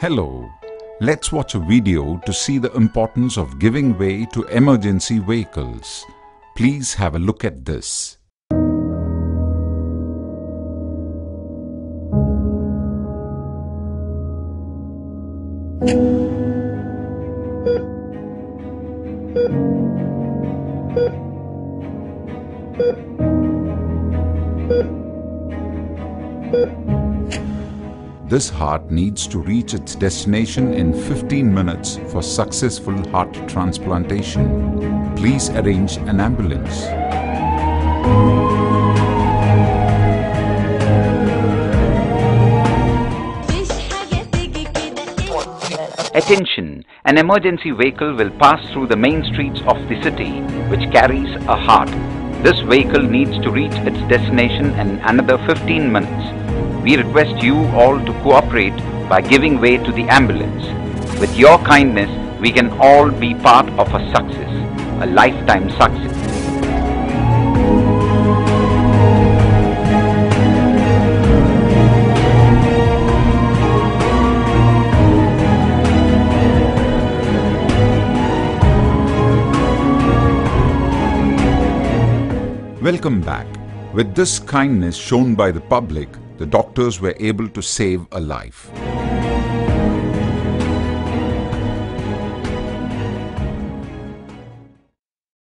Hello, let's watch a video to see the importance of giving way to emergency vehicles. Please have a look at this. This heart needs to reach its destination in 15 minutes for successful heart transplantation. Please arrange an ambulance. Attention! An emergency vehicle will pass through the main streets of the city, which carries a heart. This vehicle needs to reach its destination in another 15 minutes. We request you all to cooperate by giving way to the ambulance. With your kindness, we can all be part of a success, a lifetime success. Welcome back. With this kindness shown by the public, the doctors were able to save a life.